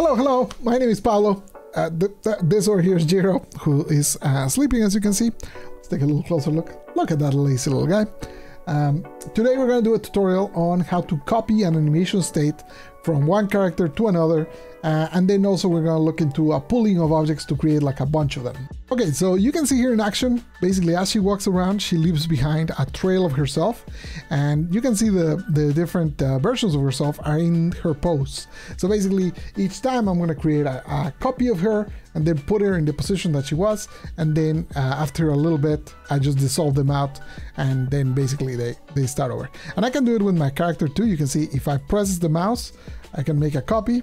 Hello, hello, my name is Pablo. This over here is Jiro, who is sleeping, as you can see. Let's take a little closer look. Look at that lazy little guy. Today we're going to do a tutorial on how to copy an animation state from one character to another, and then also we're going to look into a pooling of objects to create like a bunch of them. Okay, so you can see her in action. Basically, as she walks around, she leaves behind a trail of herself, and you can see the different versions of herself are in her pose. So basically, each time I'm going to create a copy of her and then put her in the position that she was, and then after a little bit, I just dissolve them out, and then basically they start over. And I can do it with my character too. You can see if I press the mouse, I can make a copy,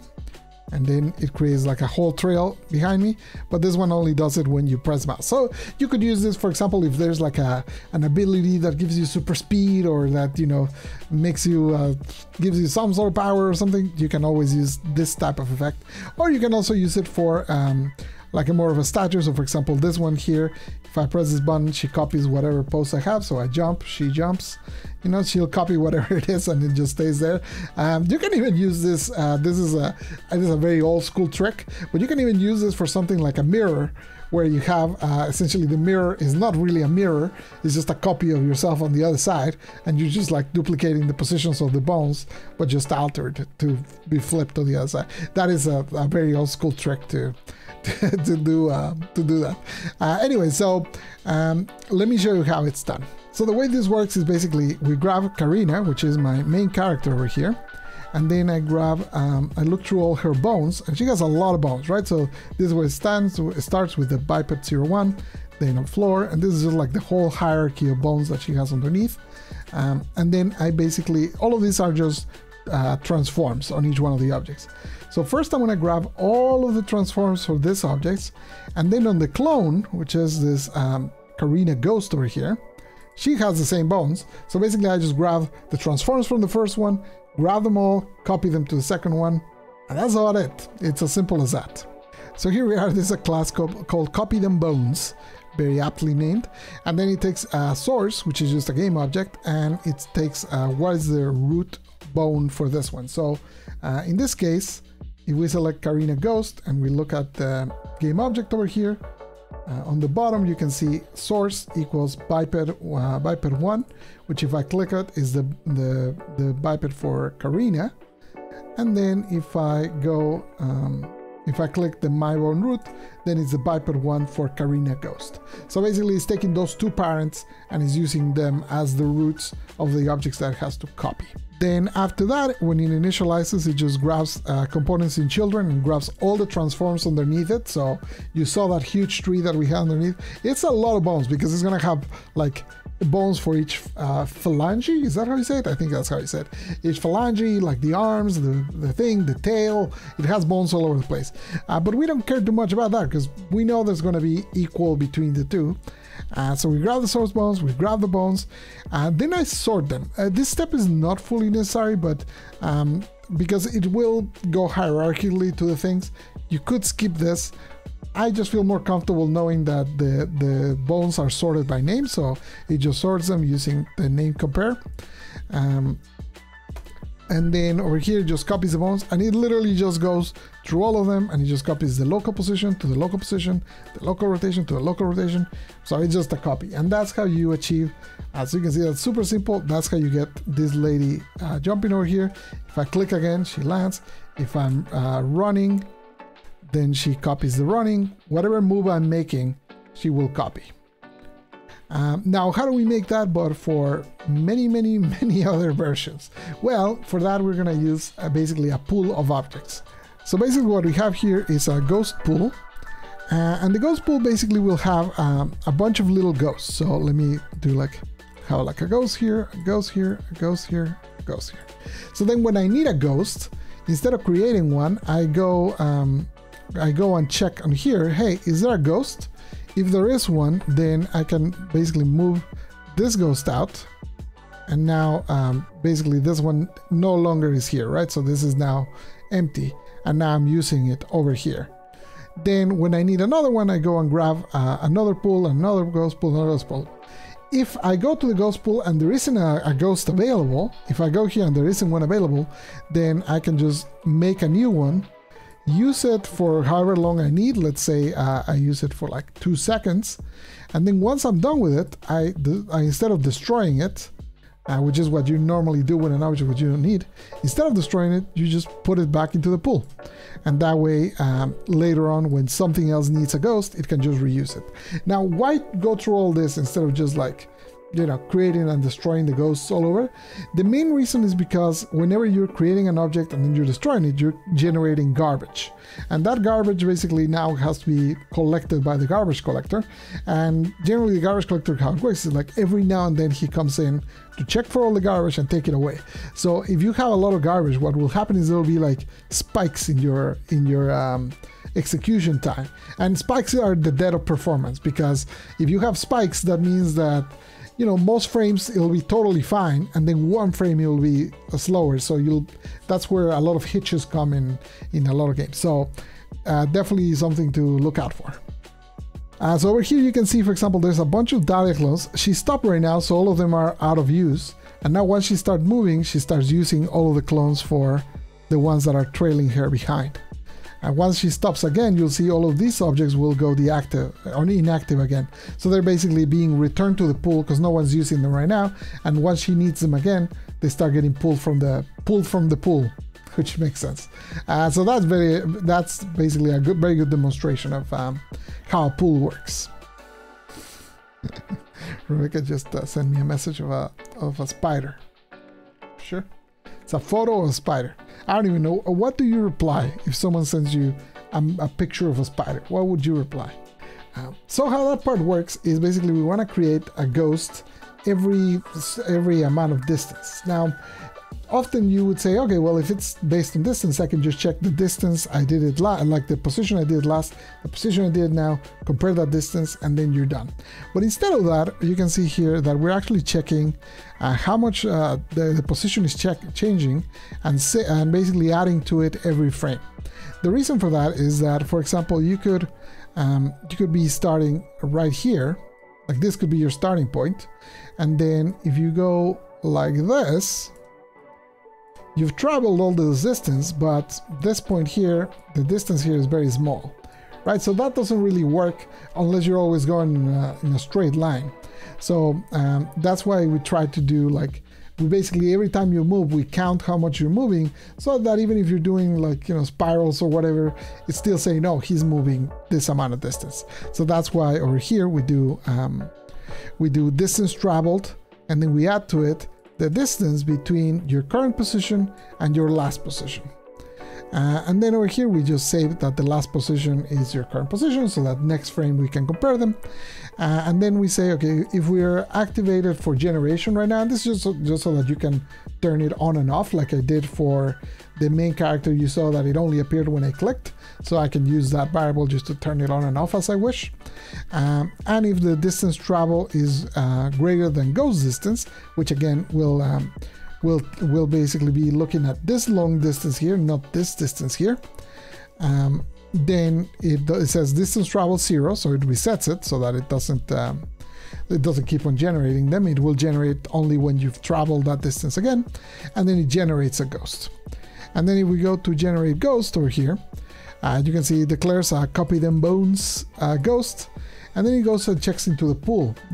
and then it creates like a whole trail behind me, but this one only does it when you press mouse. So you could use this, for example, if there's like an ability that gives you super speed, or that, you know, makes you, gives you some sort of power or something, you can always use this type of effect. Or you can also use it for like a more of a statue. So for example, this one here, if I press this button, she copies whatever pose I have. So I jump, she jumps, you know, she'll copy whatever it is and it just stays there. You can even use this, this is a very old school trick, but you can even use this for something like a mirror, where you have essentially the mirror is not really a mirror, it's just a copy of yourself on the other side, and you're just like duplicating the positions of the bones, but just altered to be flipped on the other side. That is a very old school trick to do that. Anyway, so let me show you how it's done. So the way this works is basically we grab Karina, which is my main character over here, and then I grab, I look through all her bones, and she has a lot of bones, right? So this is where it stands, it starts with the biped 01, then on floor, and this is just like the whole hierarchy of bones that she has underneath. And then I basically, all of these are just transforms on each one of the objects. So first I'm gonna grab all of the transforms for these objects, and then on the clone, which is this Karina Ghost over here, she has the same bones. So basically I just grab the transforms from the first one, grab them all, copy them to the second one, and that's about it. It's as simple as that. So here we are, this is a class called Copy Them Bones, very aptly named. And then it takes a source, which is just a game object, and it takes what is the root bone for this one. So in this case, if we select Karina Ghost and we look at the game object over here, on the bottom, you can see source equals biped 1, which if I click it is the biped for Karina. And then if I go, if I click the my bone root, then it's the biped 1 for Karina Ghost. So basically it's taking those two parents and is using them as the roots of the objects that it has to copy. Then after that, when it initializes, it just grabs components in children and grabs all the transforms underneath it. So you saw that huge tree that we had underneath. It's a lot of bones because it's gonna have like bones for each phalange. Is that how you say it? I think that's how you say it. Each phalange, like the arms, the thing, the tail. It has bones all over the place. But we don't care too much about that because we know there's gonna be equal between the two. So we grab the source bones, we grab the bones, and then I sort them. This step is not fully necessary, but because it will go hierarchically to the things, you could skip this. I just feel more comfortable knowing that the bones are sorted by name, so it just sorts them using the name compare. And then over here it just copies the bones, and it literally just goes through all of them, and it just copies the local position to the local position, the local rotation to the local rotation. So it's just a copy, and that's how you achieve, as you can see, that's super simple. That's how you get this lady jumping over here. If I click again, she lands. If I'm running, then she copies the running. Whatever move I'm making, she will copy. Now, how do we make that but for many other versions? Well, for that, we're going to use basically a pool of objects. So basically what we have here is a ghost pool. And the ghost pool basically will have a bunch of little ghosts. So let me do like, how like a ghost here, a ghost here, a ghost here, a ghost here. So then when I need a ghost, instead of creating one, I go and check on here, hey, is there a ghost? If there is one, then I can basically move this ghost out. And now basically this one no longer is here, right? So this is now empty, and now I'm using it over here. Then when I need another one, I go and grab another pool, another ghost pool, another ghost pool. If I go to the ghost pool and there isn't a ghost available, if I go here and there isn't one available, then I can just make a new one use it for however long I need. Let's say I use it for like 2 seconds. And then once I'm done with it, I instead of destroying it, which is what you normally do with an object which you don't need, instead of destroying it, you just put it back into the pool. And that way, later on, when something else needs a ghost, it can just reuse it. Now, why go through all this instead of just like, you know, creating and destroying the ghosts all over? The main reason is because whenever you're creating an object and then you're destroying it, you're generating garbage. And that garbage basically now has to be collected by the garbage collector. And generally the garbage collector, how it works is like every now and then he comes in to check for all the garbage and take it away. So if you have a lot of garbage, what will happen is there'll be like spikes in your execution time. And spikes are the death of performance, because if you have spikes, that means that, you know, most frames it'll be totally fine, and then one frame it'll be slower. So that's where a lot of hitches come in a lot of games. So definitely something to look out for. So over here you can see, for example, there's a bunch of Dalia clones. She's stopped right now, so all of them are out of use. And now once she starts moving, she starts using all of the clones for the ones that are trailing her behind. And once she stops again, you'll see all of these objects will go inactive again. So they're basically being returned to the pool because no one's using them right now. And once she needs them again, they start getting pulled from the pool, which makes sense. So that's basically a very good demonstration of how a pool works. Rebecca just sent me a message of a spider. Sure, it's a photo of a spider. I don't even know. What do you reply if someone sends you a picture of a spider? What would you reply? So how that part works is basically we want to create a ghost every amount of distance. Now, often you would say, okay, well, if it's based on distance, I can just check the distance I did it last, like the position I did last, the position I did now, compare that distance, and then you're done. But instead of that, you can see here that we're actually checking how much the position is changing and basically adding to it every frame. The reason for that is that, for example, you could be starting right here, like this could be your starting point, and then if you go like this, you've traveled all the distance, but this point here, the distance here is very small, right? So that doesn't really work unless you're always going in a straight line. So that's why we try to do like, we basically every time you move, we count how much you're moving, so that even if you're doing like, you know, spirals or whatever, it's still saying, no, he's moving this amount of distance. So that's why over here we do distance traveled, and then we add to it the distance between your current position and your last position. And then over here, we just save that the last position is your current position, so that next frame we can compare them. And then we say, okay, if we're activated for generation right now, and this is just so that you can turn it on and off, like I did for the main character, you saw that it only appeared when I clicked, so I can use that variable just to turn it on and off as I wish. And if the distance travel is greater than ghost distance, which again will basically be looking at this long distance here, not this distance here, then it says distance travel 0, so it resets it so that it doesn't keep on generating them. It will generate only when you've traveled that distance again, and then it generates a ghost. And then if we go to generate ghost over here, you can see it declares a Copy Them Bones ghost, and then it goes and checks into the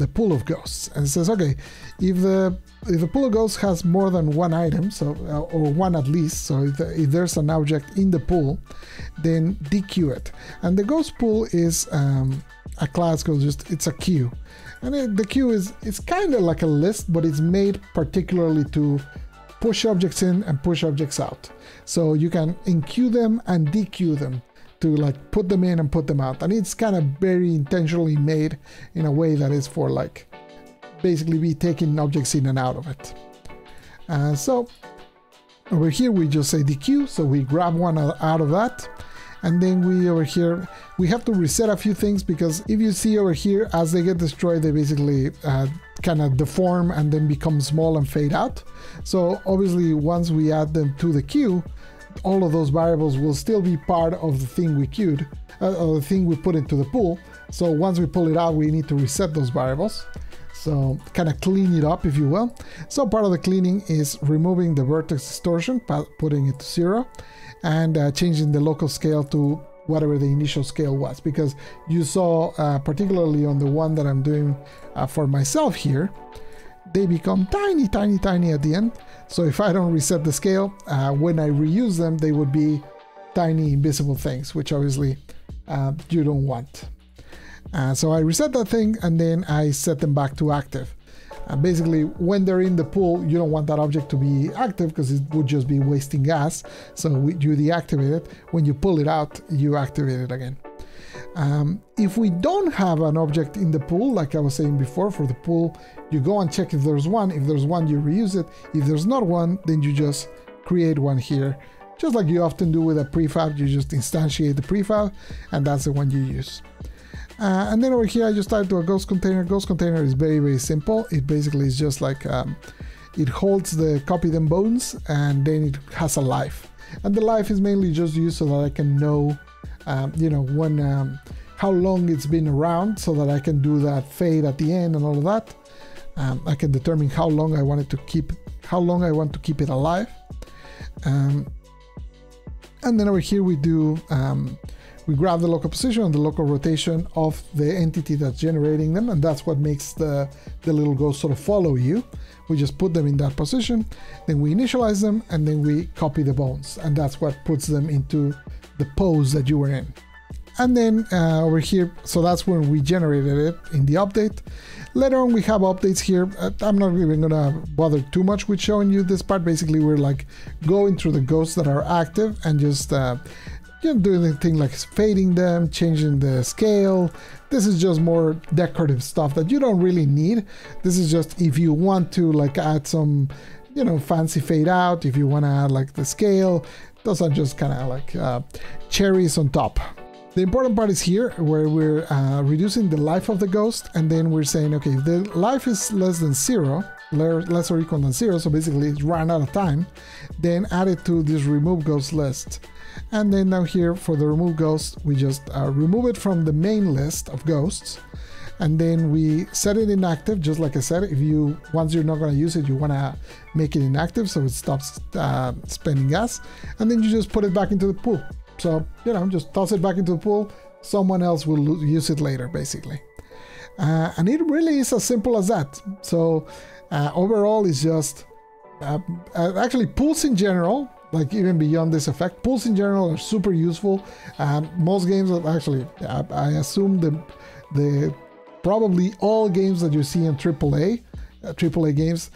pool of ghosts, and it says, okay, if the pool of ghosts has more than one item, so or one at least, so if there's an object in the pool, then dequeue it. And the ghost pool is a class called it's a queue, and the queue it's kind of like a list, but it's made particularly to push objects in and push objects out. So you can enqueue them and dequeue them to like put them in and put them out. And it's kind of very intentionally made in a way that is for like basically be taking objects in and out of it. So over here we just say dequeue, so we grab one out of that. And then over here we have to reset a few things, because if you see over here, as they get destroyed, they basically kind of deform and then become small and fade out. So obviously once we add them to the queue, all of those variables will still be part of the thing we queued, or the thing we put into the pool. So once we pull it out, we need to reset those variables. So kind of clean it up, if you will. So part of the cleaning is removing the vertex distortion, putting it to 0, and changing the local scale to whatever the initial scale was, because you saw particularly on the one that I'm doing for myself here, they become tiny, tiny, tiny at the end. So if I don't reset the scale, when I reuse them, they would be tiny invisible things, which obviously you don't want. So I reset that thing and then I set them back to active. Basically, when they're in the pool, you don't want that object to be active because it would just be wasting gas. So you deactivate it. When you pull it out, you activate it again. If we don't have an object in the pool, like I was saying before, for the pool, you go and check if there's one. If there's one, you reuse it. If there's not one, then you just create one here. Just like you often do with a prefab, you just instantiate the prefab, and that's the one you use. And then over here, I just typed a ghost container. Ghost container is very, very simple. It basically is just like, it holds the Copy Them Bones, and then it has a life. And the life is mainly just used so that I can know, you know, when, how long it's been around, so that I can do that fade at the end and all of that. I can determine how long I want it to keep, how long I want to keep it alive. And then over here we do, we grab the local position and the local rotation of the entity that's generating them, and that's what makes the little ghost sort of follow you. We just put them in that position, then we initialize them, and then we copy the bones, and that's what puts them into the pose that you were in. And then over here, so that's when we generated it in the update. Later on, we have updates here. I'm not even gonna bother too much with showing you this part. Basically, we're like going through the ghosts that are active and just you know, doing the thing like fading them, changing the scale. This is just more decorative stuff that you don't really need. This is just if you want to like add some, you know, fancy fade out, if you want to add like the scale. Those are just kind of like cherries on top. The important part is here where we're reducing the life of the ghost, and then we're saying, okay, if the life is less than 0, less or equal than 0, so basically it ran out of time, then add it to this remove ghost list. And then down here for the remove ghost, we just remove it from the main list of ghosts, and then we set it inactive. Just like I said, if you, once you're not going to use it, you want to make it inactive so it stops spending gas, and then you just put it back into the pool. So, you know, just toss it back into the pool. Someone else will use it later, basically. And it really is as simple as that. So overall, it's just, actually pools in general, like even beyond this effect, pools in general are super useful. Most games, actually, I assume the probably all games that you see in AAA games,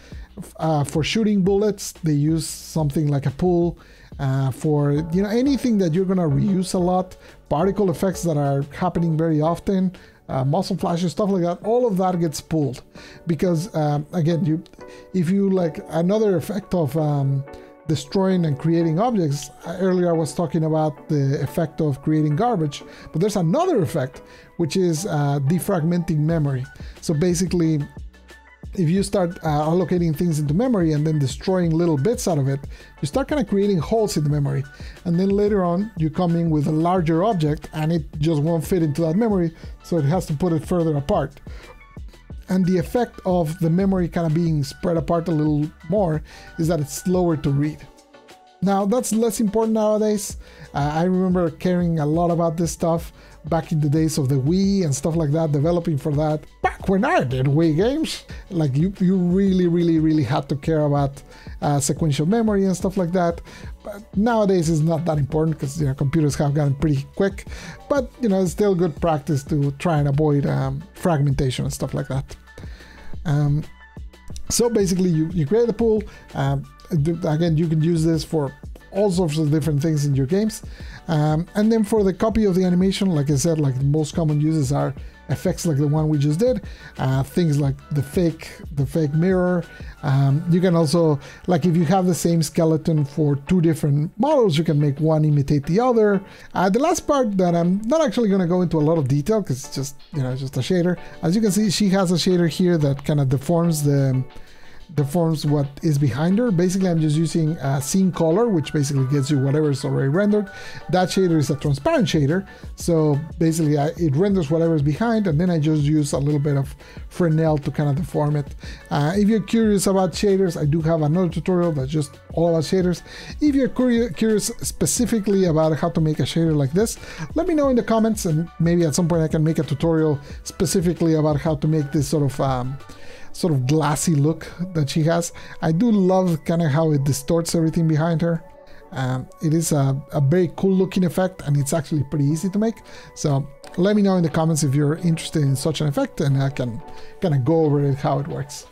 for shooting bullets, they use something like a pool. For, you know, anything that you're going to reuse a lot, particle effects that are happening very often, muzzle flashes, stuff like that, all of that gets pulled. Because, again, if you like another effect of destroying and creating objects, earlier I was talking about the effect of creating garbage, but there's another effect, which is defragmenting memory. So basically, if you start allocating things into memory and then destroying little bits out of it, you start kind of creating holes in the memory. And then later on, you come in with a larger object and it just won't fit into that memory, so it has to put it further apart. And the effect of the memory kind of being spread apart a little more is that it's slower to read. Now, that's less important nowadays. I remember caring a lot about this stuff back in the days of the Wii and stuff like that, developing for that. Back when I did Wii games, like you really, really, really had to care about sequential memory and stuff like that. But nowadays it's not that important because, you know, computers have gotten pretty quick, but, you know, it's still good practice to try and avoid fragmentation and stuff like that. So basically you create a pool. Again, you can use this for all sorts of different things in your games. And then for the copy of the animation, like I said, like the most common uses are effects like the one we just did, things like the fake mirror. You can also, like if you have the same skeleton for two different models, you can make one imitate the other. The last part that I'm not actually going to go into a lot of detail because it's just, you know, just a shader. As you can see, she has a shader here that kind of deforms the deforms what is behind her. Basically, I'm just using a scene color, which basically gets you whatever is already rendered. That shader is a transparent shader, so basically it renders whatever is behind, and then I just use a little bit of Fresnel to kind of deform it. If you're curious about shaders, I do have another tutorial that's just all about shaders. If you're curious specifically about how to make a shader like this, let me know in the comments, and maybe at some point I can make a tutorial specifically about how to make this sort of glassy look that she has. I do love kind of how it distorts everything behind her. It is a very cool looking effect, and it's actually pretty easy to make. So let me know in the comments if you're interested in such an effect, and I can kind of go over it, how it works.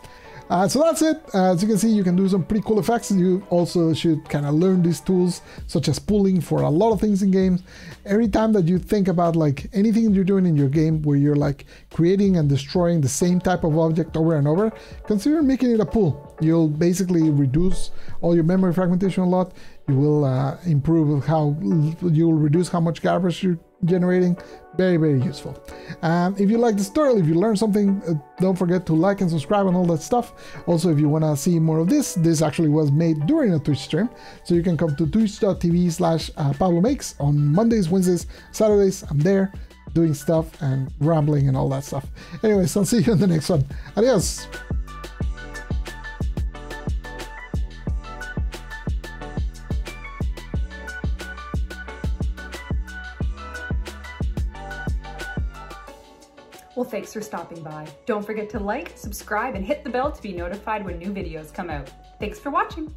So that's it. As you can see, you can do some pretty cool effects. You also should kind of learn these tools, such as pooling, for a lot of things in games. Every time that you think about like anything you're doing in your game where you're like creating and destroying the same type of object over and over, consider making it a pool. You'll basically reduce all your memory fragmentation a lot. You will improve how you'll reduce how much garbage you're generating. Very, very useful. If you like this tutorial, if you learned something, don't forget to like and subscribe and all that stuff. Also, if you want to see more of this, this actually was made during a Twitch stream. So you can come to twitch.tv/pablo makes on Mondays, Wednesdays, Saturdays. I'm there doing stuff and rambling and all that stuff. Anyways, I'll see you in the next one. Adios. Well, thanks for stopping by. Don't forget to like, subscribe, and hit the bell to be notified when new videos come out. Thanks for watching.